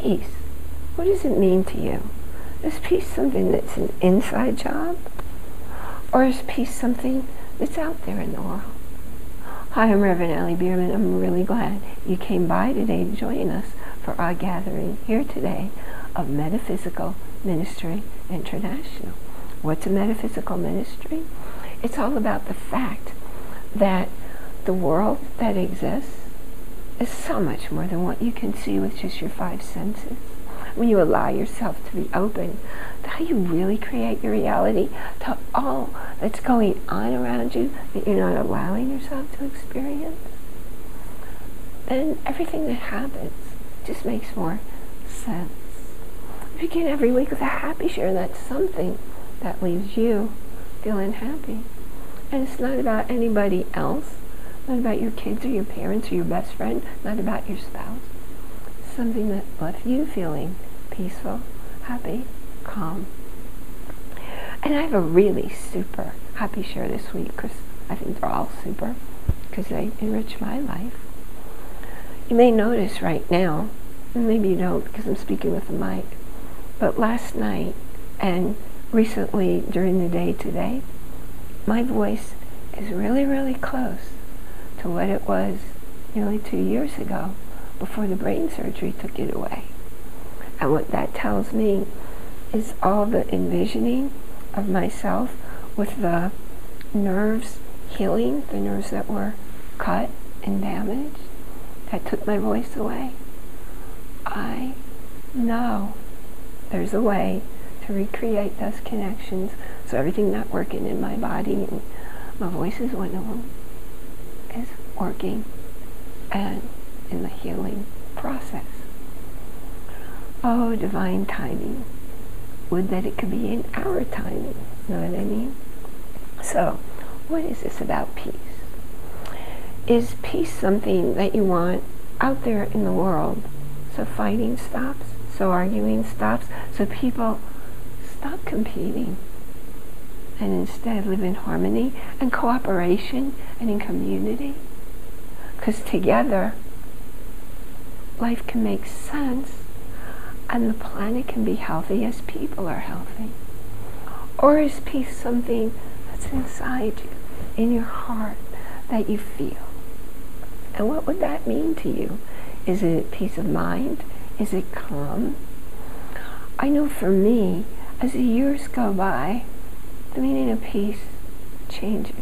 peace, what does it mean to you? Is peace something that's an inside job? Or is peace something that's out there in the world? Hi, I'm Reverend Ali Bierman. I'm really glad you came by today to join us for our gathering here today of Metaphysical Ministry International. What's a metaphysical ministry? It's all about the fact that the world that exists is so much more than what you can see with just your five senses. When you allow yourself to be open to how you really create your reality, to all that's going on around you that you're not allowing yourself to experience, then everything that happens just makes more sense. You begin every week with a happy share, and that's something that leaves you feeling happy. And it's not about anybody else, not about your kids or your parents or your best friend, not about your spouse. It's something that left you feeling peaceful, happy, calm. And I have a really super happy share this week because I think they're all super because they enrich my life. You may notice right now, and maybe you don't because I'm speaking with the mic, but last night and recently during the day today, my voice is really, really close to what it was nearly 2 years ago before the brain surgery took it away. And what that tells me is all the envisioning of myself with the nerves healing, the nerves that were cut and damaged, that took my voice away. I know there's a way to recreate those connections, so everything not working in my body, and my voice is one of them, is working and in the healing process. Oh, divine timing. Would that it could be in our timing, you know what I mean? So, what is this about peace? Is peace something that you want out there in the world? So fighting stops, so arguing stops, so people stop competing and instead live in harmony and cooperation and in community. Because together, life can make sense and the planet can be healthy as people are healthy. Or is peace something that's inside you, in your heart, that you feel? And what would that mean to you? Is it peace of mind? Is it calm? I know for me, as the years go by, the meaning of peace changes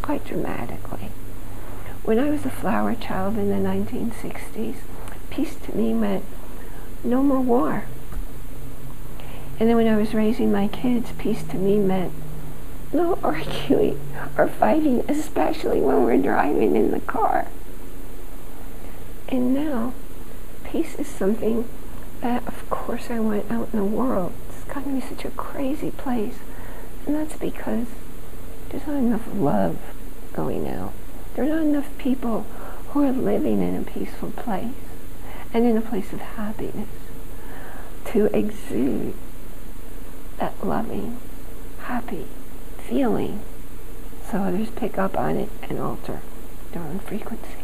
quite dramatically. When I was a flower child in the 1960s, peace to me meant no more war. And then when I was raising my kids, peace to me meant no arguing or fighting, especially when we're driving in the car. And now, peace is something that, of course, I went out in the world. It's gotten me such a crazy place. And that's because there's not enough love going out. There are not enough people who are living in a peaceful place and in a place of happiness to exude that loving, happy feeling so others pick up on it and alter their own frequency.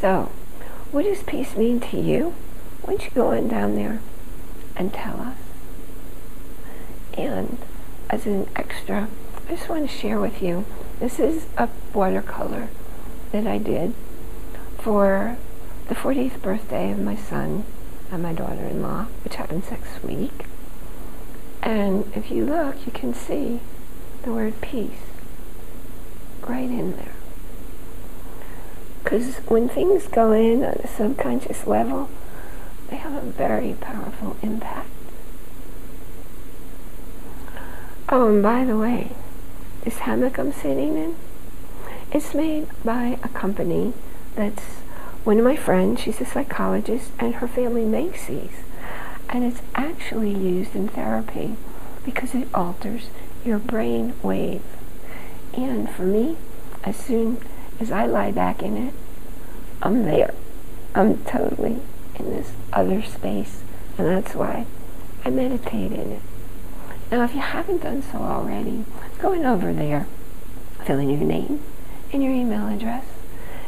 So, what does peace mean to you? Why don't you go on down there and tell us? And as an extra, I just want to share with you, this is a watercolor that I did for the 40th birthday of my son and my daughter-in-law, which happens next week. And if you look, you can see the word peace right in there. Because when things go in on a subconscious level, they have a very powerful impact. Oh, and by the way, this hammock I'm sitting in, it's made by a company that's one of my friends. She's a psychologist, and her family makes these. And it's actually used in therapy because it alters your brain wave. And for me, as soon as I lie back in it, I'm there. I'm totally in this other space, and that's why I meditate in it. Now, if you haven't done so already, going over there, fill in your name and your email address,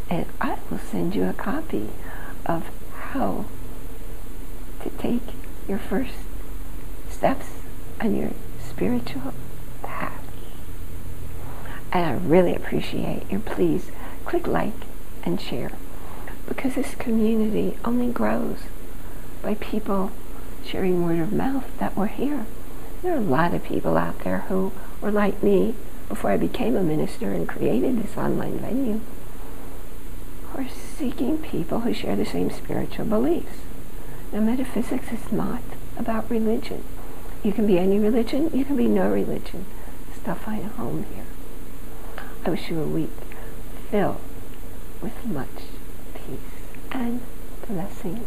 and I will send you a copy of how to take your first steps on your spiritual path. And I really appreciate your please click like and share, because this community only grows by people sharing word of mouth that we're here. There are a lot of people out there who were like me before I became a minister and created this online venue, who are seeking people who share the same spiritual beliefs. Now, metaphysics is not about religion. You can be any religion, you can be no religion. Stuff I find home here. I wish you a week filled with much peace and blessings.